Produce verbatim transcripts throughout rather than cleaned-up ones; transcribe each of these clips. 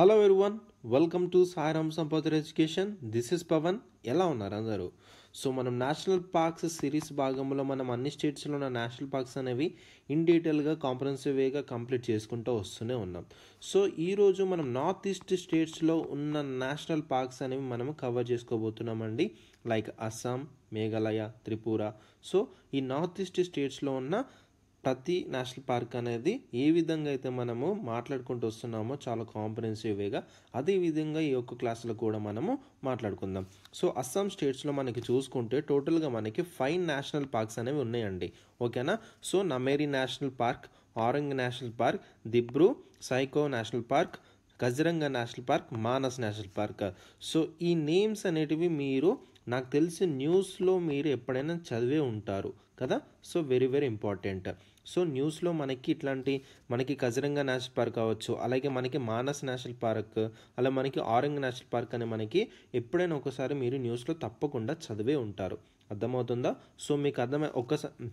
Hello everyone welcome to Sai Ram Sampad education this is Pavan. ఎలా ఉన్నారు అందరూ? సో మనం నేషనల్ పార్క్స్ సిరీస్ భాగంలో మనం అన్ని స్టేట్స్లో ఉన్న నేషనల్ పార్క్స్ అనేవి ఇన్ డీటెయిల్గా కాంప్రహెన్సివ్ వేగా కంప్లీట్ చేసుకుంటూ వస్తూనే ఉన్నాం. సో ఈరోజు మనం నార్త్ ఈస్ట్ స్టేట్స్లో ఉన్న నేషనల్ పార్క్స్ అనేవి మనం కవర్ చేసుకోబోతున్నామండి. లైక్ అస్సాం, మేఘాలయ, త్రిపుర. సో ఈ నార్త్ ఈస్ట్ స్టేట్స్లో ఉన్న ప్రతి నేషనల్ పార్క్ అనేది ఏ విధంగా అయితే మనము మాట్లాడుకుంటూ వస్తున్నామో చాలా కాంప్రహెన్సివ్గా అదేవిధంగా ఈ యొక్క క్లాసులో కూడా మనము మాట్లాడుకుందాం. సో అస్సాం స్టేట్స్లో మనకి చూసుకుంటే టోటల్గా మనకి ఫైవ్ నేషనల్ పార్క్స్ అనేవి ఉన్నాయండి, ఓకేనా. So Nameri national park, Orang national park, Dibru Saikhowa national park, Kaziranga national park, Manas national park. So ఈ నేమ్స్ అనేటివి మీరు నాకు తెలిసి న్యూస్లో మీరు ఎప్పుడైనా చదివే ఉంటారు కదా. So very very important. So న్యూస్లో మనకి ఇట్లాంటి మనకి కజిరంగా నేషనల్ పార్క్ కావచ్చు, అలాగే మనకి మానస్ నేషనల్ పార్క్, అలా మనకి ఆరంగ్ నేషనల్ పార్క్ అని మనకి ఎప్పుడైనా ఒకసారి మీరు న్యూస్లో తప్పకుండా చదివే ఉంటారు. అర్థమవుతుందా? సో మీకు అర్థమై ఒక్కసారి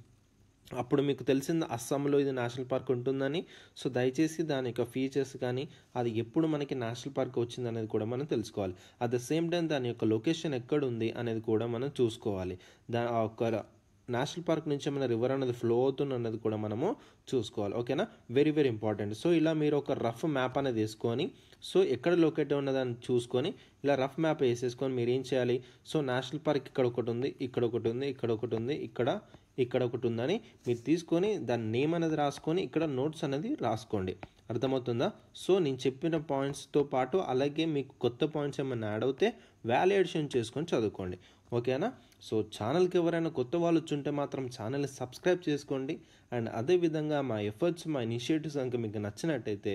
అప్పుడు మీకు తెలిసింది అస్సాంలో ఇది నేషనల్ పార్క్ ఉంటుందని. సో దయచేసి దాని యొక్క ఫీచర్స్ కానీ అది ఎప్పుడు మనకి నేషనల్ పార్క్ వచ్చింది అనేది కూడా మనం తెలుసుకోవాలి. అట్ ద సేమ్ టైం దాని యొక్క లొకేషన్ ఎక్కడ ఉంది అనేది కూడా మనం చూసుకోవాలి. దా ఒక నేషనల్ పార్క్ నుంచి మన రివర్ అనేది ఫ్లో అవుతుంది అన్నది కూడా మనము చూసుకోవాలి, ఓకేనా. Very very important. సో ఇలా మీరు ఒక రఫ్ మ్యాప్ అనేది వేసుకొని, సో ఎక్కడ లొకేట్ ఉన్నదాన్ని చూసుకొని ఇలా రఫ్ మ్యాప్ వేసేసుకొని మీరు ఏం చేయాలి? సో నేషనల్ పార్క్ ఇక్కడ ఒకటి ఉంది, ఇక్కడ ఒకటి ఉంది, ఇక్కడ ఒకటి ఉంది, ఇక్కడ ఇక్కడ ఒకటి ఉందని మీరు తీసుకొని దాని నేమ్ అనేది రాసుకొని ఇక్కడ నోట్స్ అనేది రాసుకోండి. అర్థమవుతుందా? సో నేను చెప్పిన పాయింట్స్తో పాటు అలాగే మీకు కొత్త పాయింట్స్ ఏమైనా యాడ్ అవుతే వాల్యుయేషన్ చేసుకొని చదువుకోండి, ఓకేనా. సో ఛానల్కి ఎవరైనా కొత్త వాళ్ళు వచ్చుంటే మాత్రం ఛానల్ని సబ్స్క్రైబ్ చేసుకోండి. అండ్ అదేవిధంగా మా ఎఫర్ట్స్, మా ఇనిషియేటివ్స్ కనుక మీకు నచ్చినట్టయితే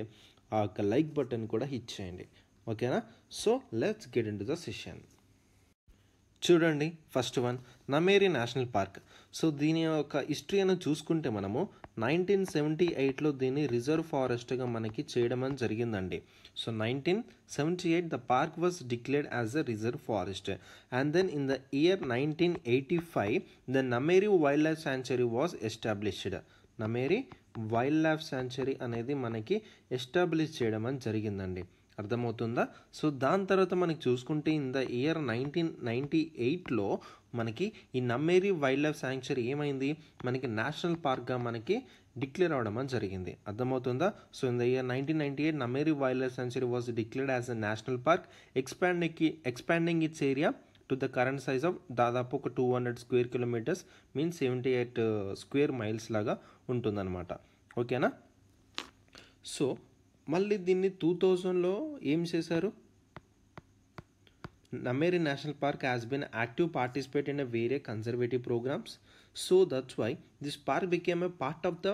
ఆ యొక్క లైక్ బటన్ కూడా హిట్ చేయండి, ఓకేనా. So let's get into the session. చూడండి, first one Nameri national park. So దీని యొక్క హిస్టరీ అనేది చూసుకుంటే మనము నైన్టీన్ సెవెంటీ ఎయిట్లో దీన్ని రిజర్వ్ ఫారెస్ట్గా మనకి చేయడం అని జరిగిందండి. So nineteen seventy eight the park was declared as a reserve forest and then in the year nineteen eighty five the Nameri wild life sanctuary was established. Nameri wild life sanctuary అనేది మనకి establish చేయడం అని జరిగిందండి. అర్థమవుతుందా? సో దాని తర్వాత మనకి చూసుకుంటే in the year nineteen ninety ఎయిట్లో మనకి ఈ నమేరి వైల్డ్ లైఫ్ శాంక్చురీ ఏమైంది? మనకి నేషనల్ పార్క్గా మనకి డిక్లేర్ అవడం అని జరిగింది. అర్థమవుతుందా? So in the year nineteen ninety eight Nameri wild life sanctuary was declared as a national park expanding expanding its area to the current size of దాదాపు ఒక two hundred square kilometres means seventy eight square miles లాగా ఉంటుందన్నమాట, ఓకేనా. So మళ్ళీ దీన్ని two థౌజండ్లో ఏం చేశారు? Nameri national park has been active participate in వేరే conservative programmes. So that's why this park became a part of the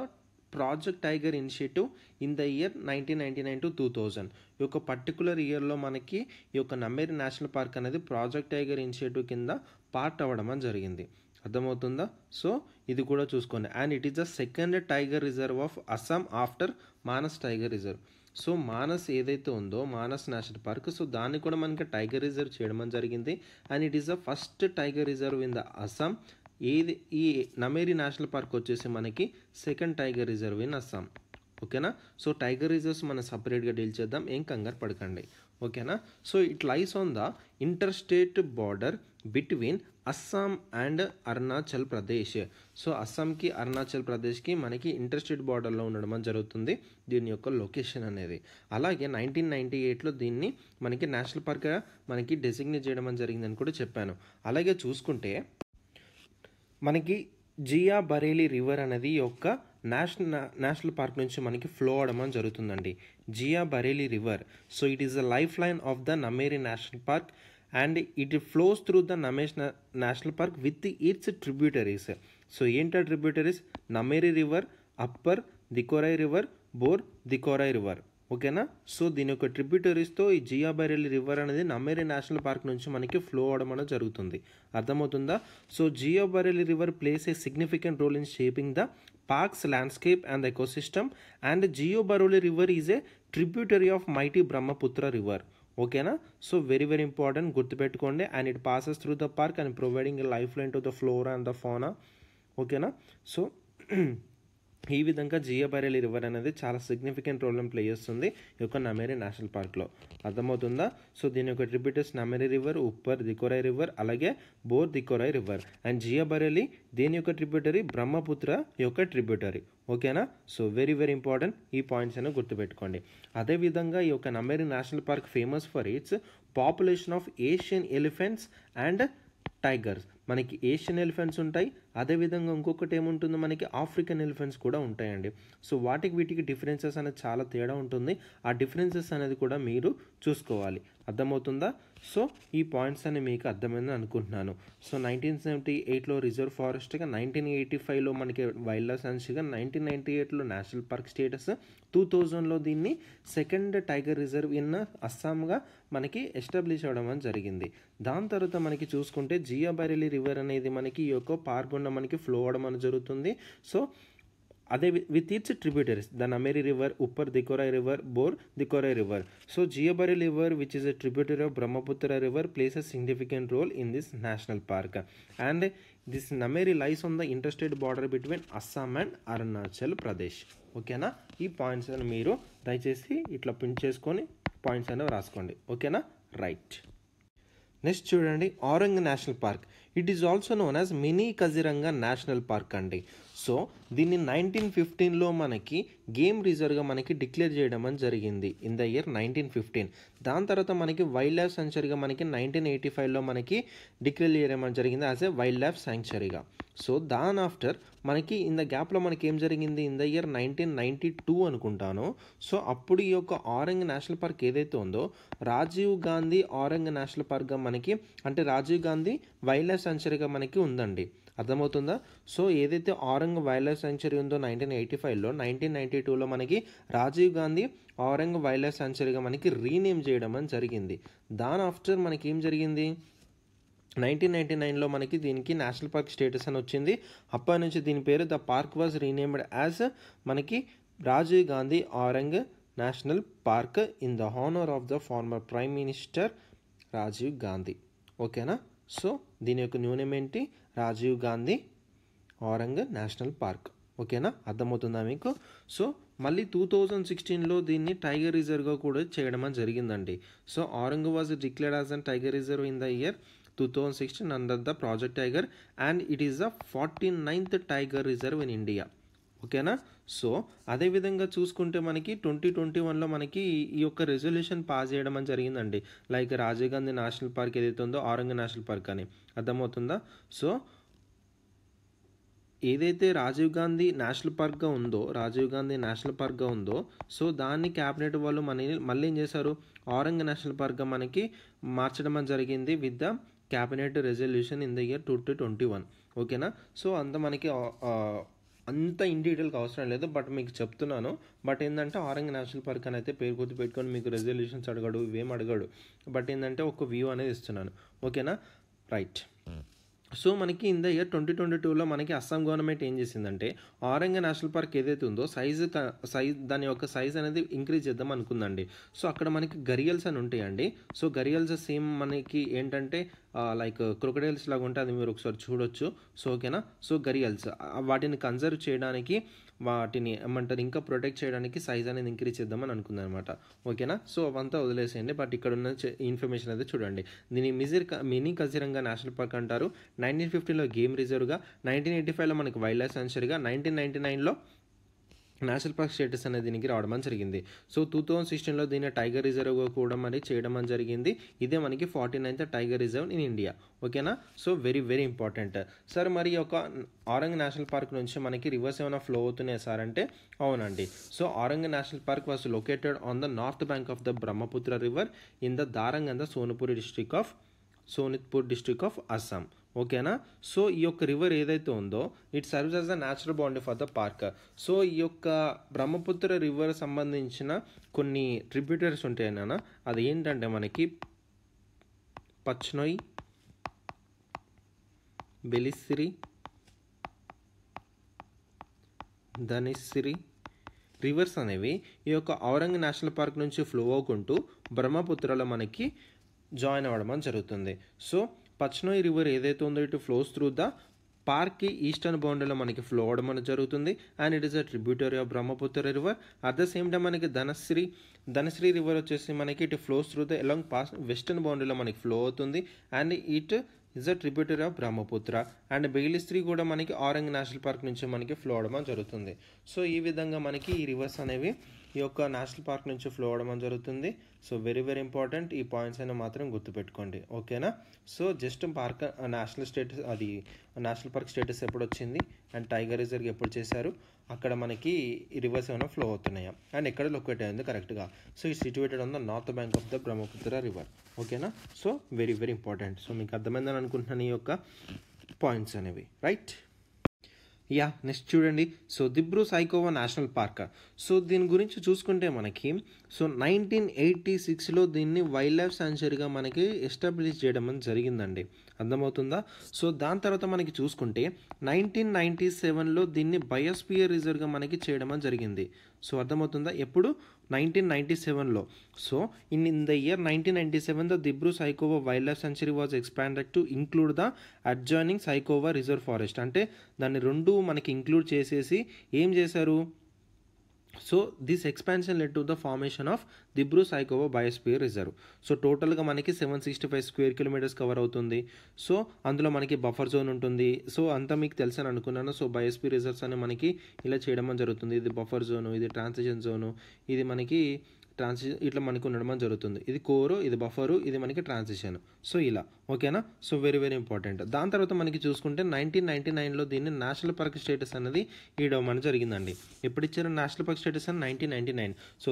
project tiger initiative in the year nineteen ninety nine to two thousand. ఈ యొక్క particular ఇయర్లో మనకి ఈ యొక్క Nameri national park అనేది project tiger initiative కింద part అవ్వడం అని జరిగింది. అర్థమవుతుందా? సో ఇది కూడా చూసుకోండి. And it is the second tiger reserve of Assam after Manas tiger reserve. So Manas ఏదైతే ఉందో మానస్ నేషనల్ పార్క్, సో దాన్ని కూడా మనకి టైగర్ రిజర్వ్ చేయడం జరిగింది. And it is the first tiger reserve in the Assam. ఏది ఈ నమేరి నేషనల్ పార్క్ వచ్చేసి మనకి second tiger reserve in Assam, ఓకేనా. సో టైగర్ రిజర్వ్స్ మనం సపరేట్గా డీల్ చేద్దాం, ఏం కంగారు పడకండి, ఓకేనా. So it lies on the interstate border between Assam and Arunachal Pradesh. So అస్సాంకి అరుణాచల్ ప్రదేశ్కి మనకి ఇంటర్ స్టేట్ బార్డర్లో ఉండడం జరుగుతుంది దీని యొక్క లొకేషన్ అనేది. అలాగే నైన్టీన్ నైంటీ ఎయిట్లో దీన్ని మనకి నేషనల్ పార్క్గా మనకి డెసిగ్నేట్ చేయడం జరిగిందని కూడా చెప్పాను. అలాగే చూసుకుంటే మనకి జియా బరేలి రివర్ అనేది యొక్క నేషనల్ నేషనల్ పార్క్ నుంచి మనకి ఫ్లో అవడం అని జరుగుతుందండి, Jia Bharali river. So it is the life line of the Nameri national park and it flows through the Nameri national park with its tributaries. So ఏంటా tributaries? Nameri river, upper Dikorai river, Bor Dikorai river, ఓకేనా. So దీని యొక్క ట్రిబ్యూటరీస్తో ఈ జియా బరేలి రివర్ అనేది నమేరి నేషనల్ పార్క్ నుంచి మనకి flow అవడం అనేది జరుగుతుంది. అర్థమవుతుందా? So Jia Bharali river plays a significant role in shaping the park's landscape and ecosystem and Jia Bharali river is a tributary of mighty Brahmaputra river, ఓకేనా. సో వెరీ వెరీ ఇంపార్టెంట్, గుర్తుపెట్టుకోండి. And it passes through the park and providing life line to the flora and the fauna, ఓకేనా. So ఈ విధంగా Jiya Bharali river అనేది చాలా significant role play చేస్తుంది ఈ యొక్క నమేరి నేషనల్ పార్క్లో. అర్థమవుతుందా? సో దీని యొక్క tributaries Nameri river, upper Dikorai river, అలాగే బోర్ దికోరాయ్ రివర్. అండ్ జియా బోరోలి దీని యొక్క ట్రిబ్యూటరీ బ్రహ్మపుత్ర యొక్క ట్రిబ్యూటరీ. ఓకేనా? సో వెరీ వెరీ ఇంపార్టెంట్ ఈ పాయింట్స్ అనేవి గుర్తుపెట్టుకోండి. అదేవిధంగా ఈ యొక్క Nameri national park famous for its population of Asian elephants and tigers. మనకి ఏషియన్ ఎలిఫెంట్స్ ఉంటాయి, అదేవిధంగా ఇంకొకటి ఏముంటుందో మనకి ఆఫ్రికన్ ఎలిఫెంట్స్ కూడా ఉంటాయండి. సో వాటికి వీటికి డిఫరెన్సెస్ అనేది చాలా తేడా ఉంటుంది. ఆ డిఫరెన్సెస్ అనేది కూడా మీరు చూసుకోవాలి. అర్థమవుతుందా? సో ఈ పాయింట్స్ అనేవి మీకు అర్థమైందని అనుకుంటున్నాను. సో నైన్టీన్ సెవెంటీ ఎయిట్లో రిజర్వ్ ఫారెస్ట్గా, నైన్టీన్ ఎయిటీ ఫైవ్లో మనకి వైల్డ్ లైఫ్ సెన్చురీగా, నైన్టీన్ నైన్టీ ఎయిట్లో నేషనల్ పార్క్ స్టేటస్, టూ థౌజండ్లో దీన్ని సెకండ్ టైగర్ రిజర్వ్ ఇన్ అస్సాంగా మనకి ఎస్టాబ్లిష్ అవ్వడం జరిగింది. దాని తర్వాత మనకి చూసుకుంటే జియా బోరోలి రివర్ అనేది మనకి ఈ యొక్క పార్క్ ఉన్న మనకి ఫ్లో అవడం అనేది జరుగుతుంది. సో అదే with its tributaries the Nameri river, upper Dikorai river, Bor Dikorai river. So Jia Bharali river which is a tributary of Brahmaputra river plays a significant role in this national park. And this Nameri lies on the interstate border between Assam and Arunachal Pradesh. ఓకేనా? ఈ points అని మీరు దయచేసి ఇట్లా print చేసుకొని points అనేవి రాసుకోండి. ఓకేనా? రైట్. నెక్స్ట్ చూడండి, Orang national park. It is also known as mini Kaziranga national park అండి. సో దీన్ని నైన్టీన్ ఫిఫ్టీన్లో మనకి గేమ్ రిజర్వ్గా మనకి డిక్లేర్ చేయడం అని జరిగింది in the year nineteen fifteen. దాని తర్వాత మనకి వైల్డ్ లైఫ్ సాంక్చురీగా మనకి నైన్టీన్ ఎయిటీ ఫైవ్లో మనకి డిక్లేర్ చేయడం అని జరిగింది యాజ్ ఏ వైల్డ్ లైఫ్ సాంక్చురీగా. సో దాని ఆఫ్టర్ మనకి ఇన్ ద గ్యాప్లో మనకి ఏం జరిగింది in the year nineteen ninety two అనుకుంటాను. సో అప్పుడు ఈ యొక్క ఆరంగ్ నేషనల్ పార్క్ ఏదైతే ఉందో రాజీవ్ గాంధీ ఆరంగ్ నేషనల్ పార్క్గా మనకి, అంటే రాజీవ్ గాంధీ వైల్డ్ లైఫ్ సాంక్చురీగా మనకి ఉందండి. అర్థమవుతుందా? సో ఏదైతే ఆరంగ్ వైల్డ్ లైఫ్ సాంక్చురీ ఉందో నైన్టీన్ ఎయిటీ ఫైవ్లో, నైన్టీన్ నైన్టీ టూలో మనకి రాజీవ్ గాంధీ ఆరంగ్ వైల్డ్ లైఫ్ సాంక్చురీగా మనకి రీనేమ్ చేయడం అని జరిగింది. దాని ఆఫ్టర్ మనకి ఏం జరిగింది నైన్టీన్ నైన్టీ నైన్లో మనకి దీనికి నేషనల్ పార్క్ స్టేటస్ అని వచ్చింది. అప్పటి నుంచి దీని పేరు the park was renamed as మనకి Rajiv Gandhi Orang national park in the honour of the former prime minister Rajiv Gandhi. ఓకేనా? సో దీని యొక్క న్యూ నేమ్ ఏంటి? Rajiv Gandhi Orang national park. ఓకేనా? అర్థమవుతుందా మీకు? సో మళ్ళీ టూ థౌజండ్ సిక్స్టీన్లో దీన్ని టైగర్ రిజర్వ్గా కూడా చేయడం అని జరిగిందండి. So Orang was declared as an tiger reserve in the year two thousand sixteen under the project tiger and it is the forty ninth tiger reserve in India. ఓకేనా? So అదేవిధంగా చూసుకుంటే మనకి ట్వంటీ ట్వంటీ వన్లో మనకి ఈ యొక్క రెజల్యూషన్ పాస్ చేయడం అని జరిగిందండి. Like Rajiv Gandhi national park ఏదైతే ఉందో ఆరంగ్ నేషనల్ పార్క్ అని. అర్థమవుతుందా? సో ఏదైతే రాజీవ్ గాంధీ నేషనల్ పార్క్గా ఉందో, రాజీవ్ గాంధీ నేషనల్ పార్క్గా ఉందో, సో దాన్ని క్యాబినెట్ వాళ్ళు మన మళ్ళీ ఏం చేశారు ఆరంగ్ నేషనల్ పార్క్గా మనకి మార్చడం అని జరిగింది with the cabinet resolution in the year two thousand twenty one. ఓకేనా? సో అంత మనకి అంత ఇన్ డీటెయిల్గా అవసరం లేదు, బట్ మీకు చెప్తున్నాను. బట్ ఏంటంటే ఆరంగ్ నేషనల్ పార్క్ అని అయితే పేరు గుర్తు పెట్టుకొని మీకు రెజల్యూషన్స్ అడగడు, ఇవేం అడగడు, బట్ ఏంటంటే ఒక వ్యూ అనేది ఇస్తున్నాను. ఓకేనా? రైట్. సో మనకి in the year twenty twenty టూలో మనకి అస్సాం గవర్నమెంట్ ఏం చేసిందంటే ఆరంగ్ నేషనల్ పార్క్ ఏదైతే ఉందో సైజు సైజ్ దాని యొక్క సైజ్ అనేది ఇంక్రీజ్ చేద్దాం అనుకుందండి. సో అక్కడ మనకి గరియల్స్ అని ఉంటాయండి. సో గరియల్స్ సేమ్ మనకి ఏంటంటే లైక్ క్రొకడైల్స్ లాగా ఉంటే అది మీరు ఒకసారి చూడొచ్చు. సో ఓకేనా? సో గరియల్స్ వాటిని కన్జర్వ్ చేయడానికి, వాటిని ఏమంటారు ఇంకా ప్రొటెక్ట్ చేయడానికి సైజ్ అనేది ఇంక్రీజ్ చేద్దామని అనుకుందనమాట. ఓకేనా? సో అవంతా వదిలేసేయండి, బట్ ఇక్కడ ఉన్న ఇన్ఫర్మేషన్ అయితే చూడండి. దీని మిజిర్ మినీ కజిరంగా నేషనల్ పార్క్ అంటారు. నైన్టీన్ ఫిఫ్టీన్లో గేమ్ రిజర్వ్గా, నైన్టీన్ ఎయిటీ ఫైవ్లో మనకి వైల్డ్ లైఫ్ సాంక్చురీగా, నైన్టీన్ నైన్టీ నైన్లో నేషనల్ పార్క్ స్టేటస్ అనేది దీనికి రావడం జరిగింది. సో టూ థౌజండ్ సిక్స్టీన్లో దీన్ని టైగర్ రిజర్వ్ కూడా మరి చేయడం అని జరిగింది. ఇదే మనకి forty ninth tiger reserve in India. ఓకేనా? So very very important sir. మరి ఒక ఆరంగ్ నేషనల్ పార్క్ నుంచి మనకి రివర్స్ ఏమైనా ఫ్లో అవుతున్నాయి సార్ అంటే అవునండి. So Orang national park was located on the north bank of the Brahmaputra river in the Darrang and the Sonitpur district of Sonitpur district of Assam. ఓకేనా? సో ఈ యొక్క రివర్ ఏదైతే ఉందో it serves as the natural boundary for the park. So ఈ యొక్క Brahmaputra river సంబంధించిన కొన్ని tributaries ఉంటాయి నాన్న. అది ఏంటంటే మనకి పచ్నోయ్, బెలిసిరి, ధనిసిరి రివర్స్ అనేవి ఈ యొక్క ఔరంగ్ నేషనల్ పార్క్ నుంచి ఫ్లో అవుకుంటూ బ్రహ్మపుత్రలో మనకి జాయిన్ అవ్వడం అని జరుగుతుంది. సో పచ్నోయ్ రివర్ ఏదైతే ఉందో ఇటు ఫ్లోస్ త్రూ ద పార్క్ కి ఈస్టర్న్ బౌండరీలో మనకి ఫ్లో అవడం అనేది జరుగుతుంది. And it is a tributary of Brahmaputra river. At the same time మనకి ధనశ్రీ ధనశ్రీ రివర్ వచ్చేసి మనకి it flows through the along pass western బౌండరీలో మనకి ఫ్లో అవుతుంది. And it is a tributary of Brahmaputra. And Belsiri కూడా మనకి ఆరెంజ్ నేషనల్ పార్క్ నుంచి మనకి ఫ్లో అవడం జరుగుతుంది. సో ఈ విధంగా మనకి ఈ రివర్స్ అనేవి ఈ యొక్క నేషనల్ పార్క్ నుంచి ఫ్లో అవడం జరుగుతుంది. సో వెరీ వెరీ ఇంపార్టెంట్, ఈ పాయింట్స్ అయినా మాత్రం గుర్తుపెట్టుకోండి, ఓకేనా. So just park national status అది నేషనల్ పార్క్ స్టేటస్ ఎప్పుడు వచ్చింది అండ్ టైగర్ రిజర్వ్ ఎప్పుడు చేశారు, అక్కడ మనకి రివర్స్ ఏమైనా ఫ్లో అవుతున్నాయా అండ్ ఎక్కడ లొకేట్ అయింది కరెక్ట్గా. So it situated on the north bank of the Brahmaputra river, ఓకేనా. So very very important. So మీకు అర్థమైందని అనుకుంటున్నాను ఈ యొక్క పాయింట్స్ అనేవి, రైట్. యా నెక్స్ట్ చూడండి, so Dibru Saikhowa national park. So దీని గురించి చూసుకుంటే మనకి సో నైన్టీన్ ఎయిటీ సిక్స్లో దీన్ని వైల్డ్ లైఫ్ శాంక్చురీగా మనకి ఎస్టాబ్లిష్ చేయడం అని జరిగిందండి, అర్థమవుతుందా. సో దాని తర్వాత మనకి చూసుకుంటే నైన్టీన్ నైంటీ సెవెన్లో దీన్ని బయోస్పియర్ రిజర్వ్గా మనకి చేయడం అని జరిగింది. సో అర్థమవుతుందా, ఎప్పుడు నైన్టీన్ నైంటీ సెవెన్లో. So in in the year nineteen ninety seven the Dibru Saikhowa wild life sanctuary was expanded to include the adjoining Saikhowa reserve forest. అంటే దాన్ని రెండు మనకి ఇంక్లూడ్ చేసేసి ఏం చేశారు, so this expansion led to the formation of Dibru Saikhowa biosphere reserve. So టోటల్గా మనకి seven sixty five square kilometres cover అవుతుంది. సో అందులో మనకి బఫర్ జోన్ ఉంటుంది. సో అంతా మీకు తెలుసని అనుకున్నాను. సో బయోస్పియర్ రిజర్వ్స్ అని మనకి ఇలా చేయడం జరుగుతుంది. ఇది బఫర్ జోను, ఇది ట్రాన్సిషన్ జోను, ఇది మనకి ట్రాన్సిషన్ ఇట్లా మనకి ఉండడం జరుగుతుంది. ఇది కోరు, ఇది బఫరు, ఇది మనకి ట్రాన్సిషన్. సో ఇలా, ఓకేనా. So very very important. దాని తర్వాత మనకి చూసుకుంటే నైన్టీన్ నైన్టీ నైన్లో దీన్ని నేషనల్ పార్క్ స్టేటస్ అనేది ఇవ్వడం మన జరిగిందండి. ఎప్పుడు ఇచ్చారు నేషనల్ పార్క్ స్టేటస్ అని? Nineteen ninety nine. So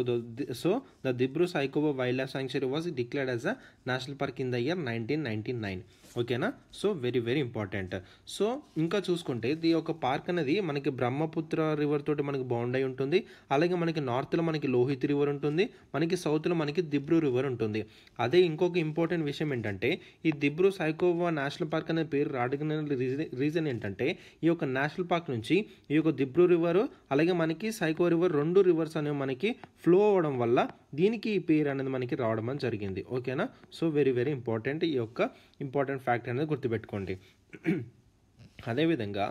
so the Dibru Saikhowa wild life sanctuary was declared as a national park in the year nineteen ninety nine, ఓకేనా. So very very important. So ఇంకా చూసుకుంటే ఈ యొక్క పార్క్ అనేది మనకి బ్రహ్మపుత్ర రివర్ తోటి మనకి బౌండ్ అయి ఉంటుంది. అలాగే మనకి నార్త్లో మనకి లోహిత్ రివర్ ఉంటుంది, మనకి సౌత్లో మనకి దిబ్రూ రివర్ ఉంటుంది. అదే ఇంకొక ఇంపార్టెంట్ విషయం ఏంటంటే ఈ దిబ్రూ సైఖోవా నేషనల్ పార్క్ అనే పేరు రావడానికి రీజన్ రీజన్ ఏంటంటే ఈ యొక్క నేషనల్ పార్క్ నుంచి ఈ యొక్క దిబ్రూ రివర్ అలాగే మనకి సైఖోవా రివర్ రెండు రివర్స్ అనేవి మనకి ఫ్లో అవ్వడం వల్ల దీనికి ఈ పేరు అనేది మనకి రావడం అని జరిగింది, ఓకేనా. సో వెరీ వెరీ ఇంపార్టెంట్, ఈ యొక్క ఇంపార్టెంట్ ఫ్యాక్ట్ అనేది గుర్తుపెట్టుకోండి. అదేవిధంగా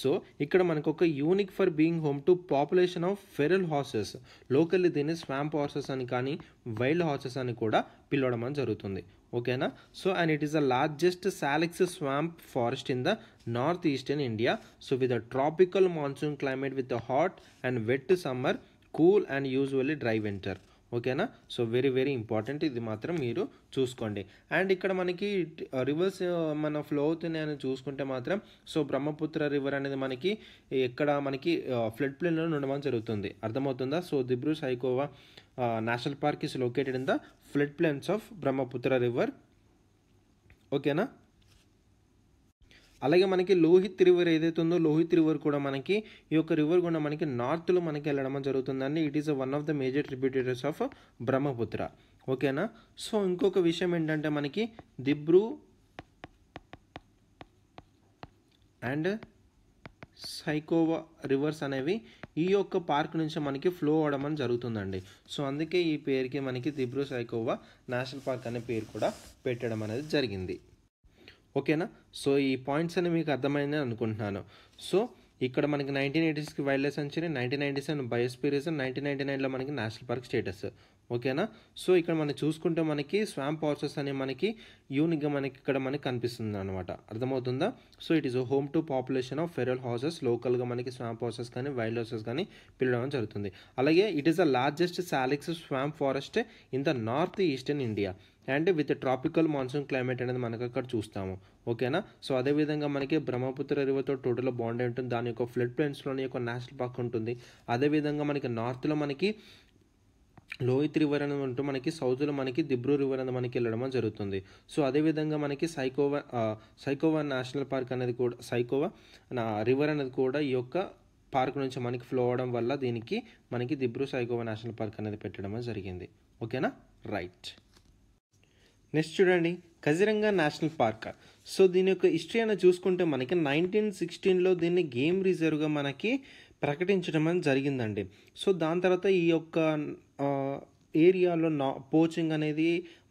సో ఇక్కడ మనకు ఒక unique for being home to population of feral horses, locally దీన్ని స్వాంప్ హార్సెస్ అని కానీ వైల్డ్ హార్సెస్ అని కూడా పిలవడం అని జరుగుతుంది, ఓకేనా. So and it is the largest salix swamp forest in the north eastern India. So with a tropical monsoon climate with a hot and wet summer, cool and usually dry winter, ఓకేనా. So very very important, ఇది మాత్రం మీరు చూసుకోండి. And ఇక్కడ మనకి reverse మన flow అవుతున్నాయని చూసుకుంటే మాత్రం సో బ్రహ్మపుత్ర రివర్ అనేది మనకి ఎక్కడ మనకి ఫ్లడ్ ప్లేన్లో ఉండడం జరుగుతుంది, అర్థమవుతుందా. So Dibru Saikhowa national park is located in the flood plains of Brahmaputra river, ఓకేనా. అలాగే మనకి లోహిత్ రివర్ ఏదైతే ఉందో లోహిత్ రివర్ కూడా మనకి ఈ యొక్క రివర్ కూడా మనకి నార్త్లో మనకి వెళ్ళడం జరుగుతుందండి. It is one of the major tributaries of Brahmaputra, ఓకేనా. సో ఇంకొక విషయం ఏంటంటే మనకి దిబ్రూ అండ్ సైఖోవా రివర్స్ అనేవి ఈ యొక్క పార్క్ నుంచి మనకి ఫ్లో అవడం అని జరుగుతుందండి. సో అందుకే ఈ పేరుకి మనకి దిబ్రూ సైఖోవా నేషనల్ పార్క్ అనే పేరు కూడా పెట్టడం అనేది జరిగింది, ఓకేనా. సో ఈ పాయింట్స్ అని మీకు అర్థమైందని అనుకుంటున్నాను. సో ఇక్కడ మనకి నైన్టీన్ ఎయిటీస్కి wild life sanctuary, nineteen ninety seven biospheres, nineteen ninety నైన్లో మనకి నేషనల్ పార్క్ స్టేటస్, ఓకేనా. సో ఇక్కడ మనం చూసుకుంటే మనకి స్వాంప్ హార్సెస్ అనే మనకి యూనిక్గా మనకి ఇక్కడ మనకి కనిపిస్తుంది అనమాట, అర్థమవుతుందా. So it is home to population of feral horses, లోకల్గా మనకి స్వాంప్ హార్సెస్ కానీ వైల్డ్ హార్సెస్ కానీ పిలవడం జరుగుతుంది. అలాగే it is the largest salix swamp forest in the north eastern India and with tropical monsoon climate అనేది మనకు అక్కడ చూస్తాము, ఓకేనా. సో అదేవిధంగా మనకి బ్రహ్మపుత్ర రివర్తో టోటల్ బాండ్ ఉంటుంది, దాని యొక్క ఫ్లడ్ ప్లేన్స్లోని యొక్క నేషనల్ పార్క్ ఉంటుంది. అదేవిధంగా మనకి నార్త్లో మనకి లోహిత్ రివర్ అనేది ఉంటూ మనకి సౌత్లో మనకి దిబ్రూ రివర్ అనేది మనకి వెళ్ళడం జరుగుతుంది. సో అదేవిధంగా మనకి సైఖోవా సైఖోవా నేషనల్ పార్క్ అనేది కూడా సైఖోవా రివర్ అనేది కూడా ఈ యొక్క పార్క్ నుంచి మనకి ఫ్లో అవడం వల్ల దీనికి మనకి దిబ్రూ సైఖోవా నేషనల్ పార్క్ అనేది పెట్టడం జరిగింది, ఓకేనా, రైట్. నెక్స్ట్ చూడండి కజిరంగా నేషనల్ పార్క్. సో దీని యొక్క హిస్టరీ అనేది చూసుకుంటే మనకి నైన్టీన్ సిక్స్టీన్లో దీన్ని గేమ్ రిజర్వ్గా మనకి ప్రకటించడం అనేది జరిగిందండి. సో దాని తర్వాత ఈ యొక్క ఏరియాలో నా పోచింగ్ అనేది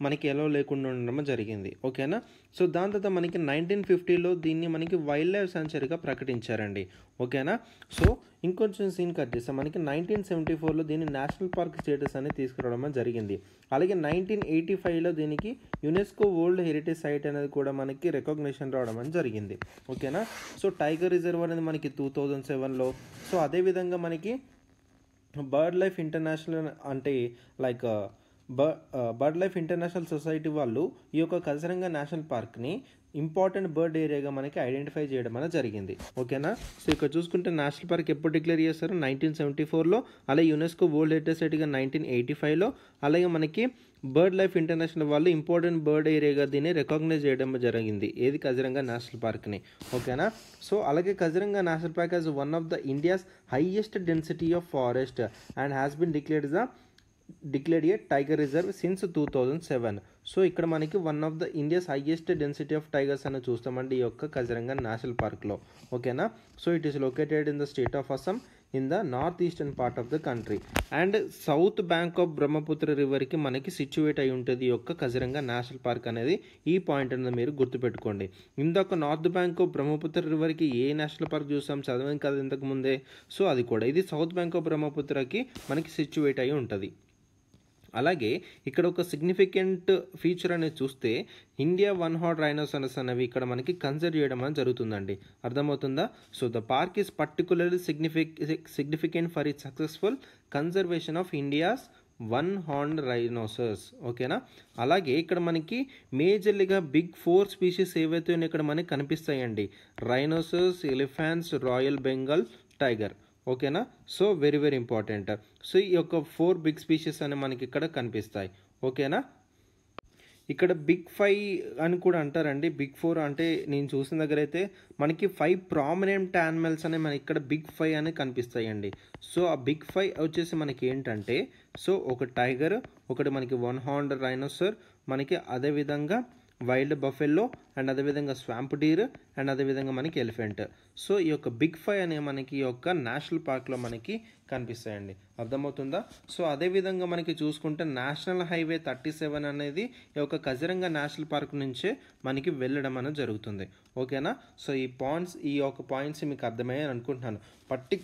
మనకి ఎలా లేకుండా ఉండడం జరిగింది, ఓకేనా. సో దాని తర్వాత మనకి నైన్టీన్ ఫిఫ్టీలో దీన్ని మనకి వైల్డ్ లైఫ్ సాంచురీగా ప్రకటించారండి. ఓకేనా, సో ఇంకొంచెం సీన్ కట్ చేస్తాం. మనకి నైన్టీన్ సెవెంటీ ఫోర్లో దీన్ని నేషనల్ పార్క్ స్టేటస్ అనేది తీసుకురావడం జరిగింది. అలాగే నైన్టీన్ ఎయిటీ ఫైవ్లో దీనికి యునెస్కో వరల్డ్ హెరిటేజ్ సైట్ అనేది కూడా మనకి రికగ్నిషన్ రావడం అని జరిగింది. ఓకేనా, సో టైగర్ రిజర్వ్ అనేది మనకి టూ థౌజండ్ సెవెన్లో, సో అదేవిధంగా మనకి బర్డ్ లైఫ్ ఇంటర్నేషనల్ అంటే like bird life international society వాళ్ళు ఈ యొక్క కజరంగ నేషనల్ పార్క్ని ఇంపార్టెంట్ బర్డ్ ఏరియాగా మనకి ఐడెంటిఫై చేయడం అనేది జరిగింది. ఓకేనా, సో ఇక్కడ చూసుకుంటే నేషనల్ పార్క్ ఎప్పుడు డిక్లేర్ చేస్తారు, నైన్టీన్ సెవెంటీ ఫోర్లో, అలాగే యునెస్కో వరల్డ్ హెరిటేజ్ సైట్గా నైన్టీన్ ఎయిటీ ఫైవ్లో, అలాగే మనకి బర్డ్ లైఫ్ ఇంటర్నేషనల్ వాళ్ళు ఇంపార్టెంట్ బర్డ్ ఏరియాగా దీన్ని రికగ్నైజ్ చేయడం జరిగింది, ఏది కజరంగ నేషనల్ పార్క్ని. ఓకేనా, సో అలాగే Kaziranga national park as one of the India's highest density of forest and has been declared the declared a tiger reserve since two thousand seven. So ఇక్కడ మనకి one of the India's highest density of tigers అని చూస్తామండి ఈ యొక్క Kaziranga national పార్క్లో. ఓకేనా, so it is located in the state of Assam in the north eastern part of the country and south bank of Brahmaputra రివర్కి మనకి సిచ్యువేట్ అయి ఉంటుంది ఈ యొక్క కజరంగ నేషనల్ పార్క్ అనేది. ఈ పాయింట్ అనేది మీరు గుర్తుపెట్టుకోండి. ఇందాక నార్త్ బ్యాంక్ ఆఫ్ బ్రహ్మపుత్ర రివర్కి ఏ నేషనల్ పార్క్ చూసాం, చదివాం కదా ఇంతకుముందే, సో అది కూడా ఇది సౌత్ బ్యాంక్ ఆఫ్ బ్రహ్మపుత్రకి మనకి సిచ్యువేట్ అయి ఉంటుంది. అలాగే ఇక్కడ ఒక సిగ్నిఫికెంట్ ఫీచర్ అనేది చూస్తే ఇండియా వన్ హార్డ్ రైనోసరస్ అనేవి ఇక్కడ మనకి కన్సిడర్ చేయడం అని జరుగుతుందండి. అర్థమవుతుందా? So the park is particularly signific significant for it successful conservation of India's one horn rhinoceros. ఓకేనా, అలాగే ఇక్కడ మనకి మేజర్లీగా బిగ్ ఫోర్ స్పీషీస్ ఏవైతే ఇక్కడ మనకి కనిపిస్తాయండి, rhinoceros, elephants, royal Bengal tiger. ఓకేనా, so very very important. So ఈ యొక్క ఫోర్ బిగ్ స్పీషీస్ అని మనకి ఇక్కడ కనిపిస్తాయి. ఓకేనా, ఇక్కడ బిగ్ ఫైవ్ అని కూడా అంటారండి. బిగ్ ఫోర్ అంటే నేను చూసిన దగ్గర అయితే మనకి ఫైవ్ ప్రామినెంట్ యానిమల్స్ అనే మనకి ఇక్కడ బిగ్ ఫైవ్ అని కనిపిస్తాయండి. సో ఆ బిగ్ ఫైవ్ వచ్చేసి మనకి ఏంటంటే, సో ఒక టైగర్, ఒకటి మనకి వన్ హార్న్డ్ రైనోసర్, మనకి అదేవిధంగా వైల్డ్ బఫెల్లో అండ్ అదేవిధంగా స్వాంప్ డీర్ అండ్ అదేవిధంగా మనకి ఎలిఫెంట్. సో ఈ యొక్క బిగ్ ఫైవ్ అనే మనకి ఈ యొక్క నేషనల్ పార్క్లో మనకి కనిపిస్తాయండి. అర్థమవుతుందా? సో అదేవిధంగా మనకి చూసుకుంటే నేషనల్ హైవే థర్టీ సెవెన్ అనేది ఈ యొక్క కజరంగ నేషనల్ పార్క్ నుంచే మనకి వెళ్ళడం అనేది జరుగుతుంది. ఓకేనా, సో ఈ పాయింట్స్ ఈ యొక్క పాయింట్స్ మీకు అర్థమయ్యాయని అనుకుంటున్నాను. పర్టి